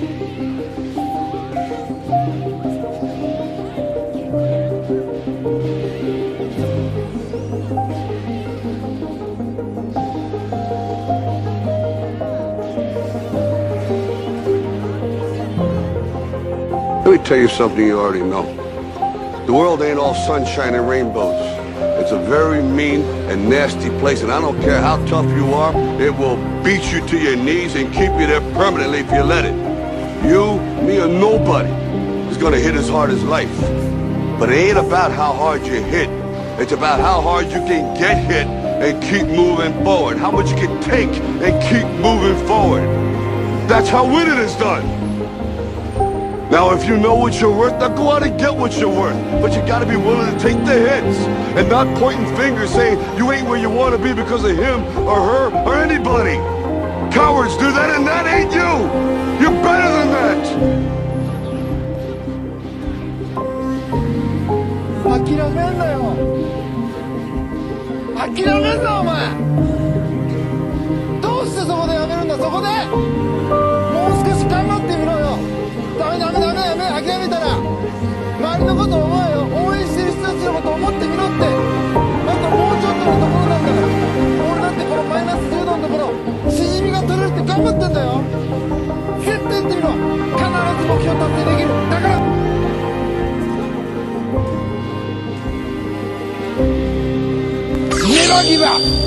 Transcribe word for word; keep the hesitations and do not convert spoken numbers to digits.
Let me tell you something you already know. The world ain't all sunshine and rainbows. It's a very mean and nasty place, and I don't care how tough you are, it will beat you to your knees and keep you there permanently if you let it. You, me, or nobody is gonna hit as hard as life. But it ain't about how hard you hit. It's about how hard you can get hit and keep moving forward. How much you can take and keep moving forward. That's how winning is done. Now, if you know what you're worth, now go out and get what you're worth. But you gotta be willing to take the hits and not pointing fingers saying you ain't where you wanna be because of him or her or anybody. Cowards do that, and that ain't you. You're better than that. 諦めんなよ。諦めんなお前。どうしてそこでやめるんだ、そこで。もう少し頑張ってみろよ。 ダメダメダメダメ諦めたら周りのこと思えよ応援してる人たちのこと思ってみろってあともうちょっとのところなんだから俺だってこのマイナスじゅう度のところしじみが取れるって頑張ってんだよ絶対やってみろ必ず目標達成できるだから Never give up!